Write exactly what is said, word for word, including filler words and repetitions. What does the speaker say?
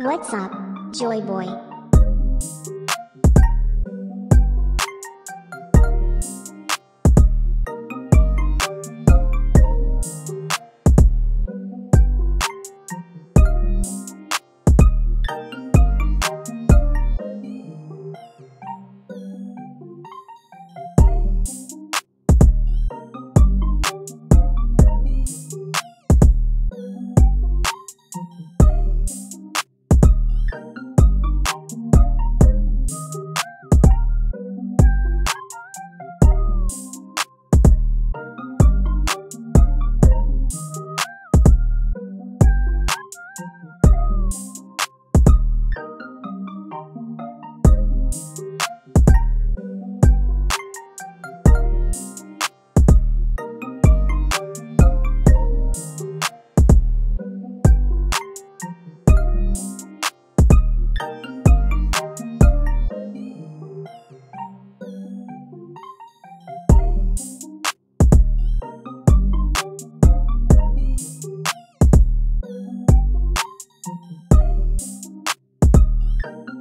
What's up, Joyboy? Thank you.